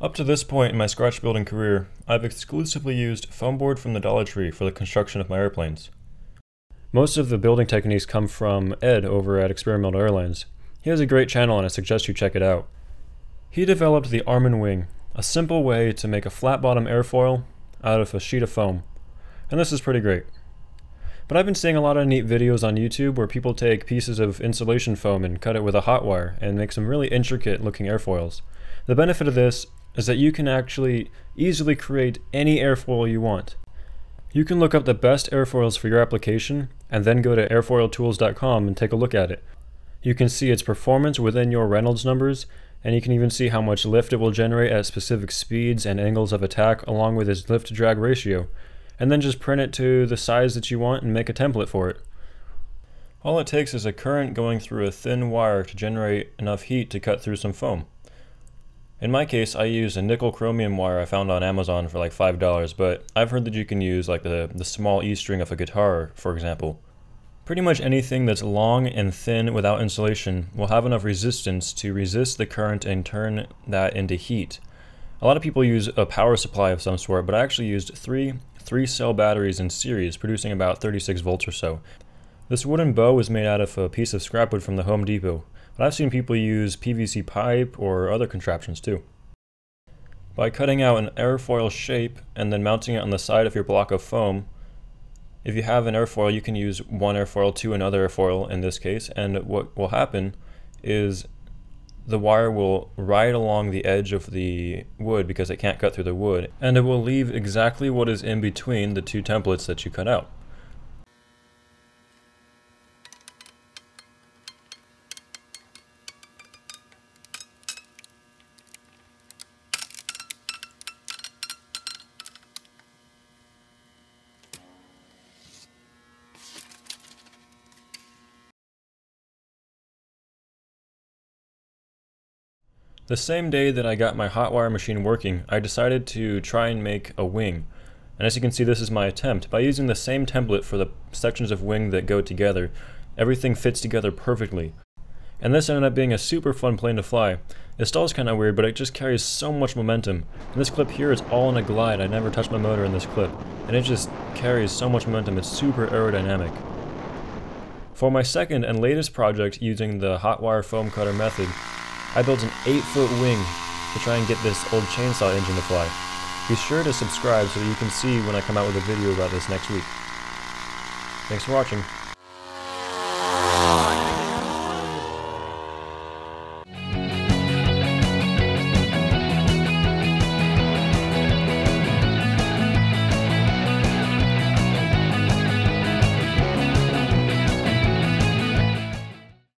Up to this point in my scratch building career, I've exclusively used foam board from the Dollar Tree for the construction of my airplanes. Most of the building techniques come from Ed over at Experimental Airlines. He has a great channel and I suggest you check it out. He developed the arm and wing, a simple way to make a flat bottom airfoil out of a sheet of foam. And this is pretty great. But I've been seeing a lot of neat videos on YouTube where people take pieces of insulation foam and cut it with a hot wire and make some really intricate looking airfoils. The benefit of this is that you can actually easily create any airfoil you want. You can look up the best airfoils for your application and then go to airfoiltools.com and take a look at it. You can see its performance within your Reynolds numbers, and you can even see how much lift it will generate at specific speeds and angles of attack along with its lift to drag ratio, and then just print it to the size that you want and make a template for it. All it takes is a current going through a thin wire to generate enough heat to cut through some foam. In my case, I used a nickel-chromium wire I found on Amazon for like $5, but I've heard that you can use like the small E-string of a guitar, for example. Pretty much anything that's long and thin without insulation will have enough resistance to resist the current and turn that into heat. A lot of people use a power supply of some sort, but I actually used three-cell batteries in series, producing about 36 volts or so. This wooden bow was made out of a piece of scrap wood from the Home Depot. But I've seen people use PVC pipe or other contraptions too. By cutting out an airfoil shape and then mounting it on the side of your block of foam, if you have an airfoil, you can use one airfoil to another airfoil in this case, and what will happen is the wire will ride along the edge of the wood because it can't cut through the wood, and it will leave exactly what is in between the two templates that you cut out. The same day that I got my hot wire machine working, I decided to try and make a wing. And as you can see, this is my attempt. By using the same template for the sections of wing that go together, everything fits together perfectly. And this ended up being a super fun plane to fly. It stalls kind of weird, but it just carries so much momentum. And this clip here is all in a glide. I never touched my motor in this clip. And it just carries so much momentum. It's super aerodynamic. For my second and latest project using the hot wire foam cutter method, I built an 8-foot wing to try and get this old chainsaw engine to fly. Be sure to subscribe so that you can see when I come out with a video about this next week. Thanks for watching.